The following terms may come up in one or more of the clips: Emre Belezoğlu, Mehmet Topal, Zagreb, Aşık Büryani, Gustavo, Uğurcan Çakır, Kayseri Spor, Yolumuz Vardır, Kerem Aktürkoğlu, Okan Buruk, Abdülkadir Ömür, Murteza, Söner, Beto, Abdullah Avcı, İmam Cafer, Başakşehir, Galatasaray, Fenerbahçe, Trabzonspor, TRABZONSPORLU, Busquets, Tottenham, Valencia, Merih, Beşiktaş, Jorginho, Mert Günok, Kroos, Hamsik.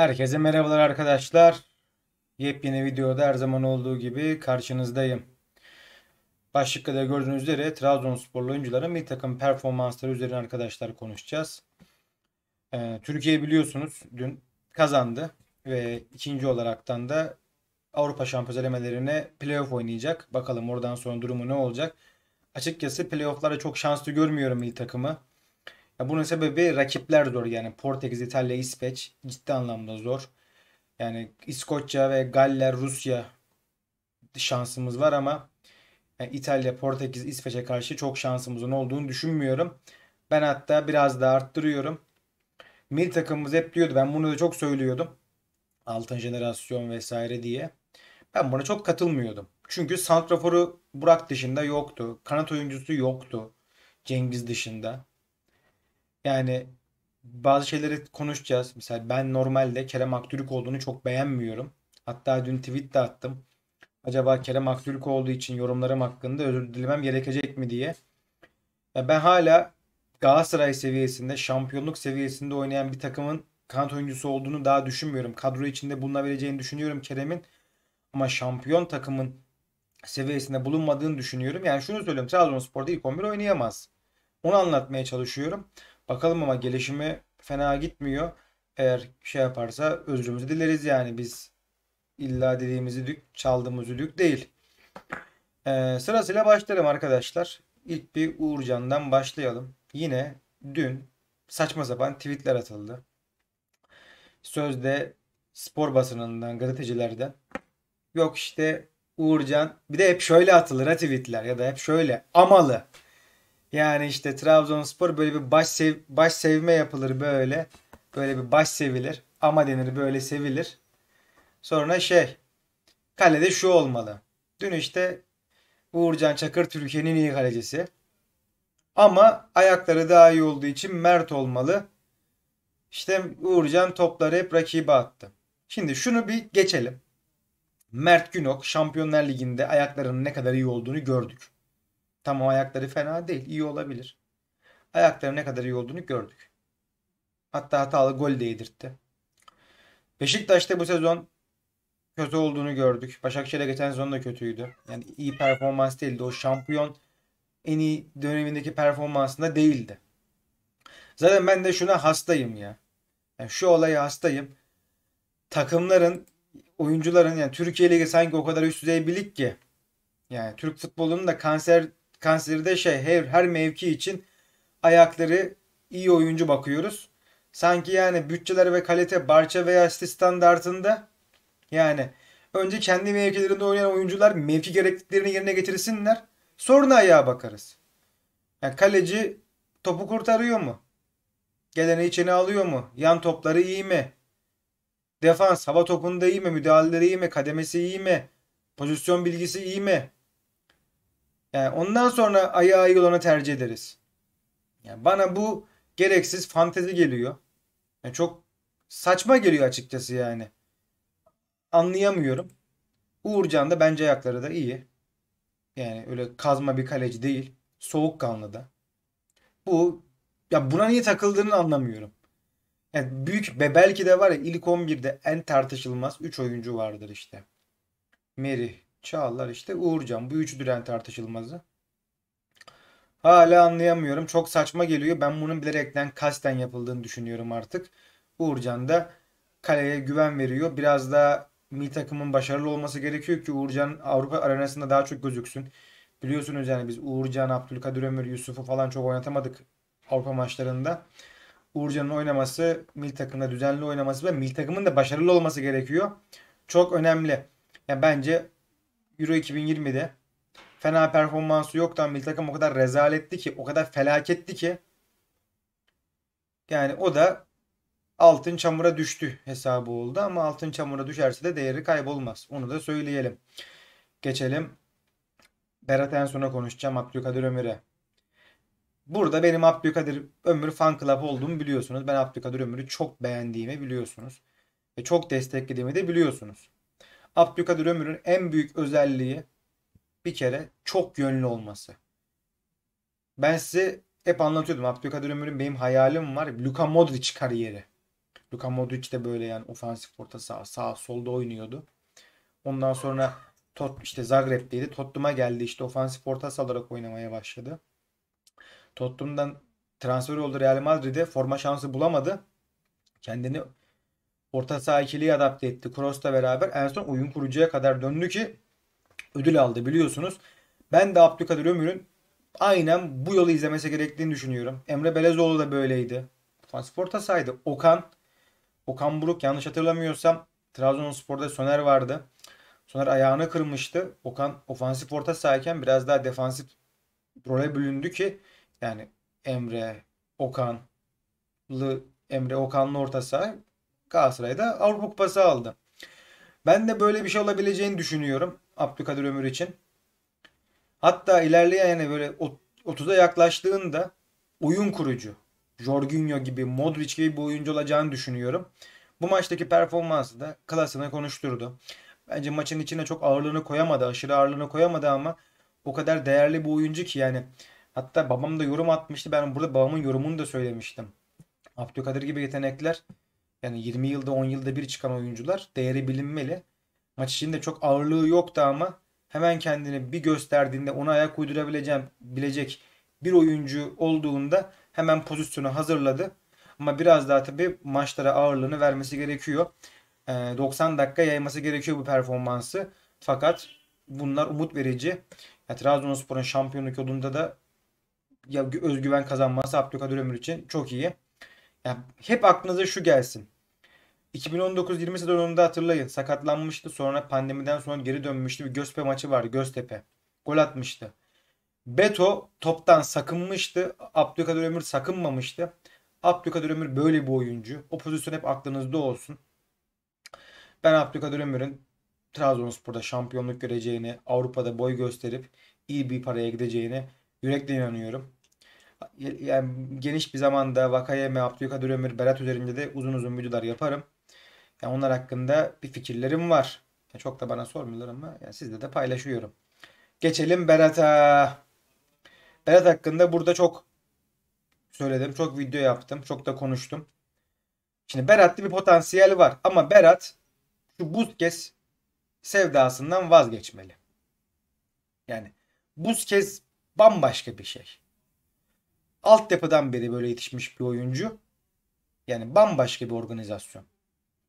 Herkese merhabalar arkadaşlar. Yepyeni videoda her zaman olduğu gibi karşınızdayım. Başlıkta da gördüğünüz üzere Trabzonsporlu oyuncuların bir takım performansları üzerine arkadaşlar konuşacağız. Türkiye biliyorsunuz dün kazandı ve ikinci olaraktan da Avrupa Şampiyonası elemelerine playoff oynayacak. Bakalım oradan sonra durumu ne olacak? Açıkçası playoff'lara çok şanslı görmüyorum milli takımı. Ya bunun sebebi rakipler zor. Yani Portekiz, İtalya, İsveç ciddi anlamda zor. Yani İskoçya ve Galler, Rusya şansımız var ama yani İtalya, Portekiz, İsveç'e karşı çok şansımızın olduğunu düşünmüyorum. Ben hatta biraz daha arttırıyorum. Milli takımımız hep diyordu. Ben bunu da çok söylüyordum. Altın jenerasyon vesaire diye. Ben buna çok katılmıyordum. Çünkü santraforu Burak dışında yoktu. Kanat oyuncusu yoktu. Cengiz dışında. Yani bazı şeyleri konuşacağız. Mesela ben normalde Kerem Aktürkoğlu'nu çok beğenmiyorum. Hatta dün tweet de attım. Acaba Kerem Aktürkoğlu için yorumlarım hakkında özür dilemem gerekecek mi diye. Ya ben hala Galatasaray seviyesinde, şampiyonluk seviyesinde oynayan bir takımın kanat oyuncusu olduğunu daha düşünmüyorum. Kadro içinde bulunabileceğini düşünüyorum Kerem'in. Ama şampiyon takımın seviyesinde bulunmadığını düşünüyorum. Yani şunu söylüyorum. Trabzonspor'da ilk 11 oynayamaz. Onu anlatmaya çalışıyorum. Bakalım ama gelişimi fena gitmiyor. Eğer şey yaparsa özrümüzü dileriz yani. Biz illa dediğimizi dük, çaldığımız dük değil. Sırasıyla başlarım arkadaşlar. İlk bir Uğurcan'dan başlayalım. Yine dün saçma sapan tweetler atıldı. Sözde spor basınından, gazetecilerden. Yok işte Uğurcan bir de hep şöyle atılır ha tweetler ya da hep şöyle amalı. Yani işte Trabzonspor böyle bir baş sevme yapılır böyle. Böyle bir baş sevilir. Ama denir böyle sevilir. Sonra kalede şu olmalı. Dün işte Uğurcan Çakır Türkiye'nin iyi kalecisi. Ama ayakları daha iyi olduğu için Mert olmalı. İşte Uğurcan topları hep rakibe attı. Şimdi şunu bir geçelim. Mert Günok Şampiyonlar Ligi'nde ayaklarının ne kadar iyi olduğunu gördük. Tamam ayakları fena değil. İyi olabilir. Ayakları ne kadar iyi olduğunu gördük. Hatta hatalı gol de yedirtti. Beşiktaş'ta bu sezon kötü olduğunu gördük. Başakşehir'e geçen sezon da kötüydü. Yani iyi performans değildi. O şampiyon en iyi dönemindeki performansında değildi. Zaten ben de şuna hastayım ya. Yani şu olaya hastayım. Takımların, oyuncuların yani Türkiye Ligi sanki o kadar üst düzey bir lig ki. Yani Türk futbolunun da kanseri de her mevki için ayakları iyi oyuncu bakıyoruz. Sanki yani bütçeler ve kalite Barça veya City standartında yani önce kendi mevkilerinde oynayan oyuncular mevki gerekliliklerini yerine getirsinler. Sonra ayağa bakarız. Yani kaleci topu kurtarıyor mu? Geleni içine alıyor mu? Yan topları iyi mi? Defans hava topunda iyi mi? Müdahaleleri iyi mi? Kademesi iyi mi? Pozisyon bilgisi iyi mi? Yani ondan sonra ayağı iyi olanı tercih ederiz. Yani bana bu gereksiz fantezi geliyor. Yani çok saçma geliyor açıkçası yani. Anlayamıyorum. Uğurcan da bence ayakları da iyi. Yani öyle kazma bir kaleci değil. Soğukkanlı da. Buna niye takıldığını anlamıyorum. Yani büyük ve belki de var ya ilk 11'de en tartışılmaz 3 oyuncu vardır işte. Merih, Çağlar Uğurcan. Bu üçüdür en tartışılmazı. Hala anlayamıyorum. Çok saçma geliyor. Ben bunun bilerekten kasten yapıldığını düşünüyorum artık. Uğurcan da kaleye güven veriyor. Biraz daha milli takımın başarılı olması gerekiyor ki Uğurcan Avrupa arenasında daha çok gözüksün. Biliyorsunuz yani biz Uğurcan, Abdülkadir Ömür, Yusuf'u falan çok oynatamadık Avrupa maçlarında. Uğurcan'ın oynaması, milli takımda düzenli oynaması ve milli takımın da başarılı olması gerekiyor. Çok önemli. Yani bence Euro 2020'de fena performansı yoktu ama milli takım o kadar rezaletti ki, o kadar felaketti ki yani o da altın çamura düştü hesabı oldu ama altın çamura düşerse de değeri kaybolmaz. Onu da söyleyelim. Geçelim. Berat en sona konuşacağım Abdülkadir Ömür'e. Burada benim Abdülkadir Ömür fan club olduğumu biliyorsunuz. Ben Abdülkadir Ömür'ü çok beğendiğimi biliyorsunuz. Ve çok desteklediğimi de biliyorsunuz. Abdülkadir Ömür'ün en büyük özelliği bir kere çok yönlü olması. Ben size hep anlatıyordum. Abdülkadir Ömür'ün benim hayalim var. Luka Modrić kariyeri. Luka Modrić de böyle yani ofansif orta saha, sağ solda oynuyordu. Ondan sonra işte Zagreb'teydi. Tottenham'a geldi. İşte ofansif orta saha olarak oynamaya başladı. Tottenham'dan transfer oldu Real Madrid'e. Forma şansı bulamadı. Kendini orta saha ikiliye adapte etti. Kroos'la beraber en son oyun kurucuya kadar döndü ki ödül aldı biliyorsunuz. Ben de Abdülkadir Ömür'ün aynen bu yolu izlemesi gerektiğini düşünüyorum. Emre Belezoğlu da böyleydi. Ofansif orta sahaydı. Okan Buruk yanlış hatırlamıyorsam Trabzonspor'da Söner vardı. Söner ayağını kırmıştı. Okan ofansif orta sahayken biraz daha defansif role bölündü ki yani Emre Okan'lı orta saha Galatasaray'da Avrupa Kupası aldı. Ben de böyle bir şey olabileceğini düşünüyorum Abdülkadir Ömür için. Hatta ilerleyen yani böyle 30'a yaklaştığında oyun kurucu Jorginho gibi, Modrić gibi bir oyuncu olacağını düşünüyorum. Bu maçtaki performansı da klasını konuşturdu. Bence maçın içine çok ağırlığını koyamadı, aşırı ağırlığını koyamadı ama o kadar değerli bir oyuncu ki yani. Hatta babam da yorum atmıştı. Ben burada babamın yorumunu da söylemiştim. Abdülkadir gibi yetenekler yani 20 yılda 10 yılda bir çıkan oyuncular değeri bilinmeli. Maç içinde çok ağırlığı yoktu ama hemen kendini bir gösterdiğinde ona ayak uydurabilecek bir oyuncu olduğunda hemen pozisyonu hazırladı. Ama biraz daha tabii maçlara ağırlığını vermesi gerekiyor. 90 dakika yayması gerekiyor bu performansı. Fakat bunlar umut verici. Yani Trabzonspor'un şampiyonluk yolunda da özgüven kazanması Abdülkadir Ömür için çok iyi. Yani hep aklınıza şu gelsin. 2019-20 sezonunda hatırlayın. Sakatlanmıştı. Sonra pandemiden sonra geri dönmüştü. Bir Göztepe maçı vardı. Göztepe. Gol atmıştı. Beto toptan sakınmıştı. Abdülkadir Ömür sakınmamıştı. Abdülkadir Ömür böyle bir oyuncu. O pozisyon hep aklınızda olsun. Ben Abdülkadir Ömür'ün Trabzonspor'da şampiyonluk göreceğini, Avrupa'da boy gösterip iyi bir paraya gideceğini yürekle inanıyorum. Yani geniş bir zamanda Vakayeme, Abdülkadir Ömür, Berat üzerinde de uzun videolar yaparım. Yani onlar hakkında bir fikirlerim var. Yani çok da bana sormuyorlar ama yani sizle de paylaşıyorum. Geçelim Berat'a. Berat hakkında burada çok söyledim. Çok video yaptım. Çok da konuştum. Şimdi Berat'ta bir potansiyel var. Ama Berat şu Busquets sevdasından vazgeçmeli. Yani Busquets bambaşka bir şey. Altyapıdan beri böyle yetişmiş bir oyuncu. Yani bambaşka bir organizasyon.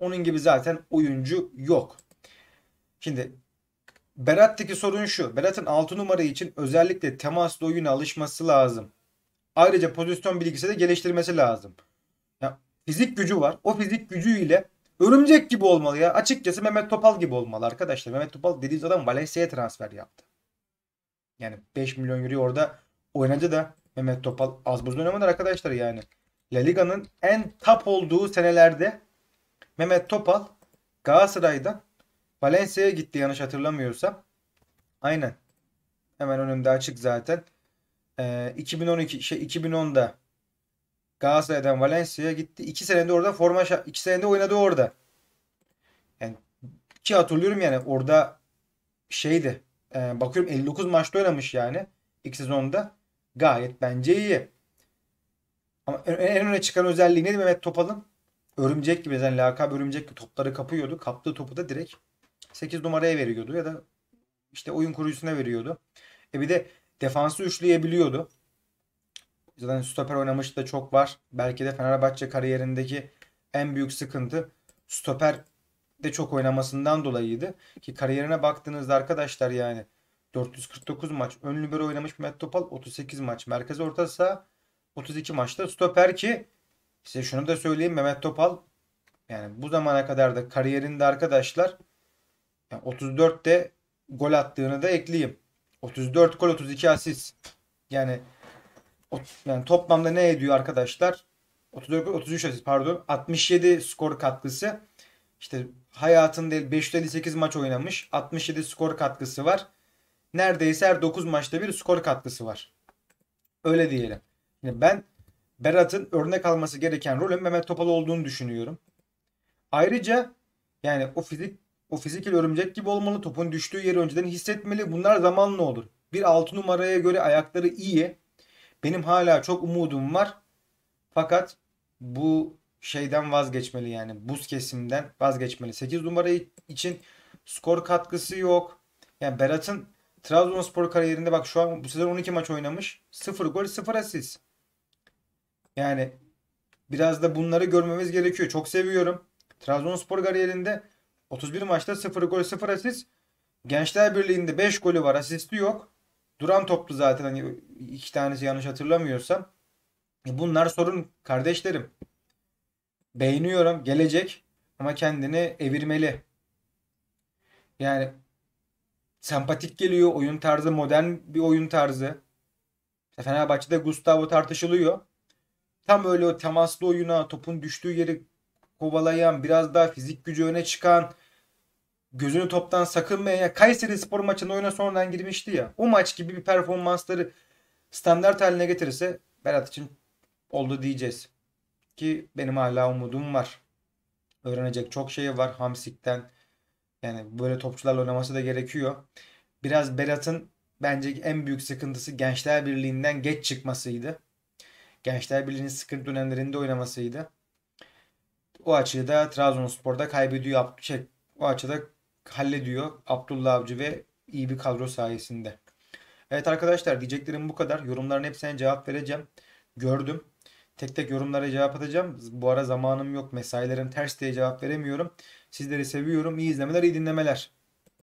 Onun gibi zaten oyuncu yok. Şimdi Berat'taki sorun şu. Berat'ın 6 numara için özellikle temaslı oyuna alışması lazım. Ayrıca pozisyon bilgisi de geliştirmesi lazım. Ya, fizik gücü var. O fizik gücüyle örümcek gibi olmalı ya. Açıkçası Mehmet Topal gibi olmalı arkadaşlar. Mehmet Topal dediğiniz adam Valencia'ya transfer yaptı. Yani 5 milyon euro orada oynadı da Mehmet Topal az buz oynamadı arkadaşlar yani. La Liga'nın en top olduğu senelerde Mehmet Topal Galatasaray'dan Valencia'ya gitti yanlış hatırlamıyorsam. Aynen. Hemen önümde açık zaten. 2010'da Galatasaray'dan Valencia'ya gitti. 2 senede orada 2 senede oynadı orada. Yani ki hatırlıyorum yani orada şeydi. Bakıyorum 59 maçta oynamış yani ilk sezonda. Gayet bence iyi. Ama en öne çıkan özelliği neydi Mehmet Topal'ın? Örümcek gibi. Yani lakabı örümcek gibi topları kapıyordu. Kaptığı topu da direkt 8 numaraya veriyordu. Ya da işte oyun kurucusuna veriyordu. Bir de defansı üçleyebiliyordu. Zaten stoper oynamıştı da çok var. Belki de Fenerbahçe kariyerindeki en büyük sıkıntı stoper de çok oynamasından dolayıydı. Ki kariyerine baktığınızda arkadaşlar yani 449 maç ön libero oynamış Mehmet Topal, 38 maç merkez orta saha, 32 maçta stoper ki size şunu da söyleyeyim Mehmet Topal yani bu zamana kadar da kariyerinde arkadaşlar yani 34'te gol attığını da ekleyeyim. 34 gol 32 asist. Yani toplamda ne ediyor arkadaşlar? 34 gol 33 asist pardon. 67 skor katkısı. İşte hayatında 558 maç oynamış. 67 skor katkısı var. Neredeyse her 9 maçta bir skor katkısı var. Öyle diyelim. Yani ben Berat'ın örnek alması gereken rolün Mehmet Topal olduğunu düşünüyorum. Ayrıca yani o fizik ile örümcek gibi olmalı. Topun düştüğü yeri önceden hissetmeli. Bunlar zamanla olur. Bir 6 numaraya göre ayakları iyi. Benim hala çok umudum var. Fakat bu şeyden vazgeçmeli yani. Busquets'imden vazgeçmeli. 8 numara için skor katkısı yok. Yani Berat'ın Trabzonspor kariyerinde bak şu an bu sezon 12 maç oynamış. 0 gol 0 asist. Yani biraz da bunları görmemiz gerekiyor. Çok seviyorum. Trabzonspor kariyerinde 31 maçta 0 gol 0 asist. Gençler Birliği'nde 5 golü var. Asisti yok. Duran toplu zaten. Hani 2 tanesi yanlış hatırlamıyorsam. Bunlar sorun kardeşlerim. Beğeniyorum. Gelecek. Ama kendini evirmeli. Yani sempatik geliyor. Oyun tarzı modern bir oyun tarzı. Fenerbahçe'de Gustavo tartışılıyor. Tam öyle o temaslı oyuna, topun düştüğü yeri kovalayan, biraz daha fizik gücü öne çıkan, gözünü toptan sakınmayan. Yani Kayseri Spor maçında oyuna sonradan girmişti ya. O maç gibi bir performansları standart haline getirirse Berat için oldu diyeceğiz. Ki benim hala umudum var. Öğrenecek çok şey var Hamsik'ten. Yani böyle topçularla oynaması da gerekiyor. Biraz Berat'ın bence en büyük sıkıntısı Gençler Birliği'nden geç çıkmasıydı. Gençler Birliği'nin sıkıntı dönemlerinde oynamasıydı. O açıda Trabzonspor'da kaybediyor. O açıda hallediyor Abdullah Avcı ve iyi bir kadro sayesinde. Evet arkadaşlar, diyeceklerim bu kadar. Yorumların hepsine cevap vereceğim. Gördüm. Tek tek yorumlara cevap atacağım. Bu ara zamanım yok. Mesailerim ters diye cevap veremiyorum. Sizleri seviyorum. İyi izlemeler, iyi dinlemeler.